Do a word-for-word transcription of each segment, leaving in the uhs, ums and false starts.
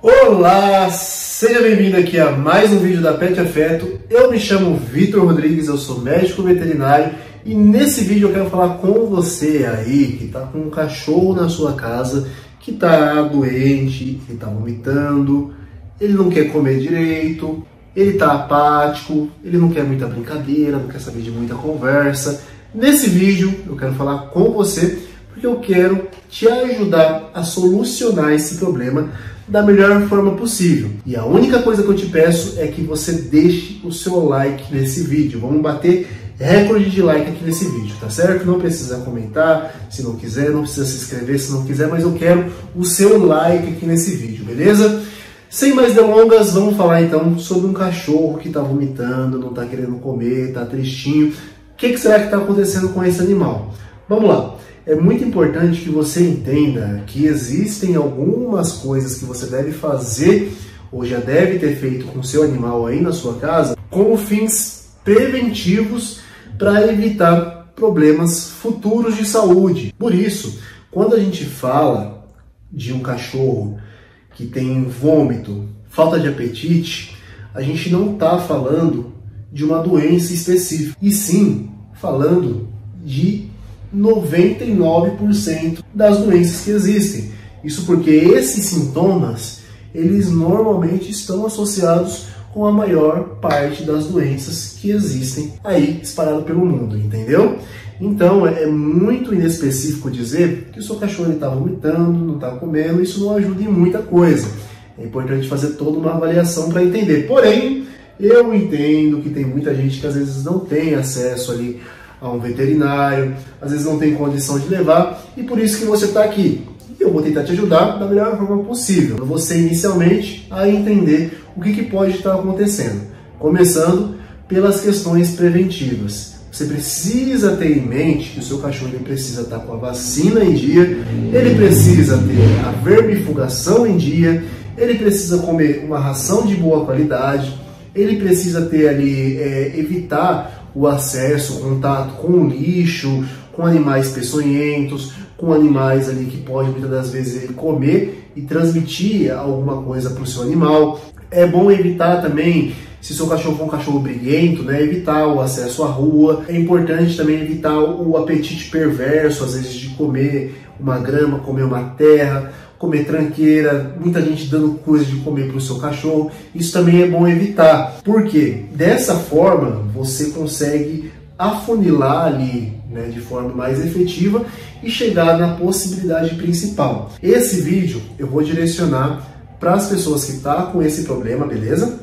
Olá, seja bem-vindo aqui a mais um vídeo da Pet Afeto. Eu me chamo Vitor Rodrigues, eu sou médico veterinário e nesse vídeo eu quero falar com você aí que está com um cachorro na sua casa que está doente, ele está vomitando, ele não quer comer direito, ele está apático, ele não quer muita brincadeira, não quer saber de muita conversa. Nesse vídeo eu quero falar com você porque eu quero te ajudar a solucionar esse problema da melhor forma possível. E a única coisa que eu te peço é que você deixe o seu like nesse vídeo. Vamos bater recorde de like aqui nesse vídeo, tá certo? Não precisa comentar, se não quiser, não precisa se inscrever, se não quiser, mas eu quero o seu like aqui nesse vídeo, beleza? Sem mais delongas, vamos falar então sobre um cachorro que está vomitando, não está querendo comer, está tristinho. O que, que será que está acontecendo com esse animal? Vamos lá. É muito importante que você entenda que existem algumas coisas que você deve fazer ou já deve ter feito com seu animal aí na sua casa com fins preventivos para evitar problemas futuros de saúde. Por isso, quando a gente fala de um cachorro que tem vômito, falta de apetite, a gente não está falando de uma doença específica, e sim falando de noventa e nove por cento das doenças que existem. Isso porque esses sintomas, eles normalmente estão associados com a maior parte das doenças que existem aí espalhadas pelo mundo, entendeu? Então é muito inespecífico dizer que o seu cachorro está vomitando, não está comendo, isso não ajuda em muita coisa. É importante fazer toda uma avaliação para entender. Porém, eu entendo que tem muita gente que às vezes não tem acesso ali a um veterinário, às vezes não tem condição de levar, e por isso que você está aqui. E eu vou tentar te ajudar da melhor forma possível, você inicialmente a entender o que, que pode estar acontecendo, começando pelas questões preventivas. Você precisa ter em mente que o seu cachorro ele precisa estar com a vacina em dia, ele precisa ter a vermifugação em dia, ele precisa comer uma ração de boa qualidade, ele precisa ter ali, é, evitar o acesso, o contato com o lixo, com animais peçonhentos, com animais ali que pode muitas das vezes ele comer e transmitir alguma coisa para o seu animal. É bom evitar também, se seu cachorro for um cachorro briguento, né, evitar o acesso à rua. É importante também evitar o apetite perverso, às vezes de comer uma grama, comer uma terra, comer tranqueira, muita gente dando coisa de comer para o seu cachorro. Isso também é bom evitar, porque dessa forma você consegue afunilar ali, né, de forma mais efetiva e chegar na possibilidade principal. Esse vídeo eu vou direcionar para as pessoas que estão tá com esse problema, beleza?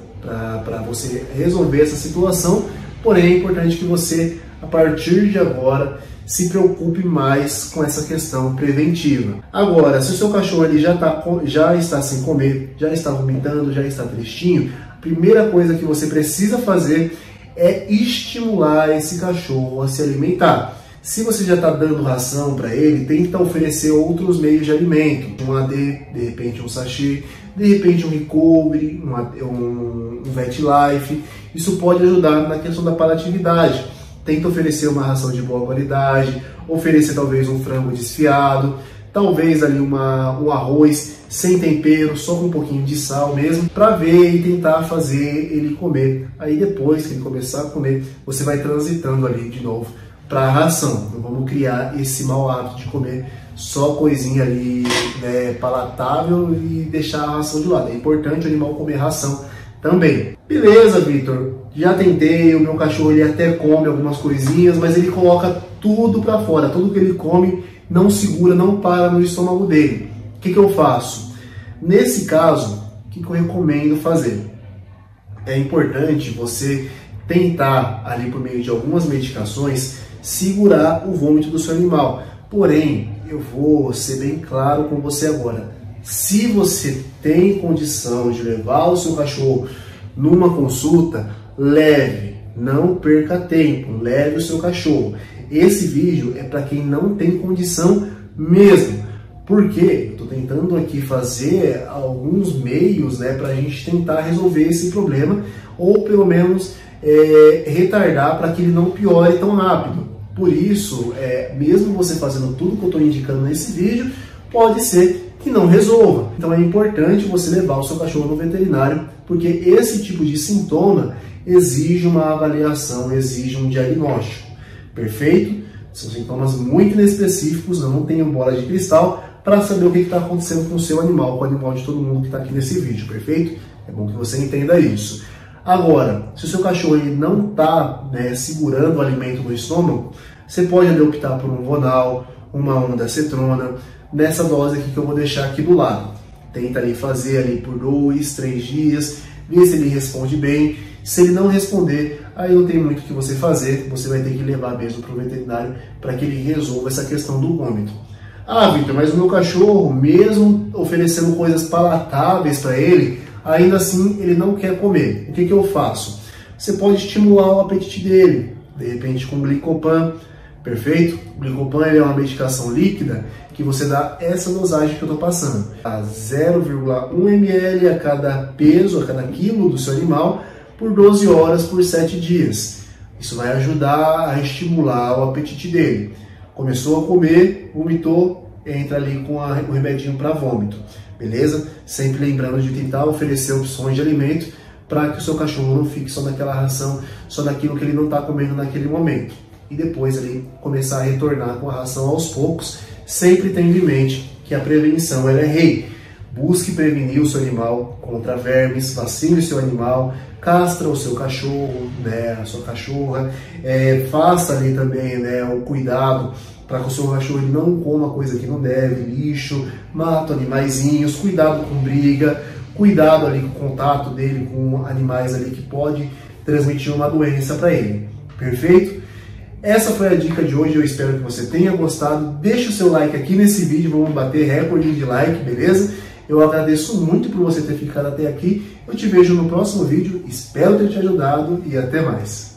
Para você resolver essa situação, porém é importante que você, a partir de agora, se preocupe mais com essa questão preventiva. Agora, se o seu cachorro ele já, tá, já está sem comer, já está vomitando, já está tristinho, a primeira coisa que você precisa fazer é estimular esse cachorro a se alimentar. Se você já está dando ração para ele, tenta oferecer outros meios de alimento. Um A D, de repente um sachê, de repente um recovery, um, um, um VetLife. Isso pode ajudar na questão da palatividade. Tenta oferecer uma ração de boa qualidade, oferecer talvez um frango desfiado, talvez ali uma, um arroz sem tempero, só com um pouquinho de sal mesmo, para ver e tentar fazer ele comer. Aí depois que ele começar a comer, você vai transitando ali de novo para a ração. Não vamos criar esse mau hábito de comer só coisinha ali, né, palatável e deixar a ração de lado. É importante o animal comer ração também. Beleza, Vitor? Já tentei, o meu cachorro ele até come algumas coisinhas, mas ele coloca tudo para fora, tudo que ele come não segura, não para no estômago dele. O que, que eu faço? Nesse caso, o que, que eu recomendo fazer? É importante você tentar, ali por meio de algumas medicações, segurar o vômito do seu animal. Porém, eu vou ser bem claro com você agora. Se você tem condição de levar o seu cachorro numa consulta, leve, não perca tempo, leve o seu cachorro. Esse vídeo é para quem não tem condição mesmo, porque estou tentando aqui fazer alguns meios, né, para a gente tentar resolver esse problema, ou pelo menos é, retardar para que ele não piore tão rápido. Por isso, é, mesmo você fazendo tudo que eu estou indicando nesse vídeo, pode ser que não resolva. Então é importante você levar o seu cachorro no veterinário, porque esse tipo de sintoma exige uma avaliação, exige um diagnóstico. Perfeito? São sintomas muito inespecíficos, não tenham bola de cristal para saber o que está acontecendo com o seu animal, com o animal de todo mundo que está aqui nesse vídeo, perfeito? É bom que você entenda isso. Agora, se o seu cachorro ele não está né, segurando o alimento no estômago, você pode ali, optar por um Vonal, uma Onda Cetrona, nessa dose aqui que eu vou deixar aqui do lado. Tenta ali fazer ali por dois, três dias, ver se ele responde bem. Se ele não responder, aí não tem muito o que você fazer, você vai ter que levar mesmo para o veterinário para que ele resolva essa questão do vômito. Ah, Vitor, mas o meu cachorro, mesmo oferecendo coisas palatáveis para ele, ainda assim ele não quer comer. O que, que eu faço? Você pode estimular o apetite dele, de repente com Glicopan, perfeito? O Glicopan é uma medicação líquida que você dá essa dosagem que eu estou passando, a zero vírgula um mililitros a cada peso, a cada quilo do seu animal, por doze horas, por sete dias. Isso vai ajudar a estimular o apetite dele. Começou a comer, vomitou, entra ali com a, o remedinho para vômito. Beleza? Sempre lembrando de tentar oferecer opções de alimento para que o seu cachorro não fique só naquela ração, só naquilo que ele não está comendo naquele momento. E depois ali começar a retornar com a ração aos poucos, sempre tendo em mente que a prevenção ela é rei. Busque prevenir o seu animal contra vermes, vacine o seu animal, castra o seu cachorro, né, a sua cachorra, é, faça ali também né, o cuidado para que o seu cachorro ele não coma coisa que não deve, lixo, mata animaizinhos, cuidado com briga, cuidado ali com o contato dele com animais ali que pode transmitir uma doença para ele, perfeito? Essa foi a dica de hoje, eu espero que você tenha gostado, deixa o seu like aqui nesse vídeo, vamos bater recorde de like, beleza? Eu agradeço muito por você ter ficado até aqui, eu te vejo no próximo vídeo, espero ter te ajudado e até mais.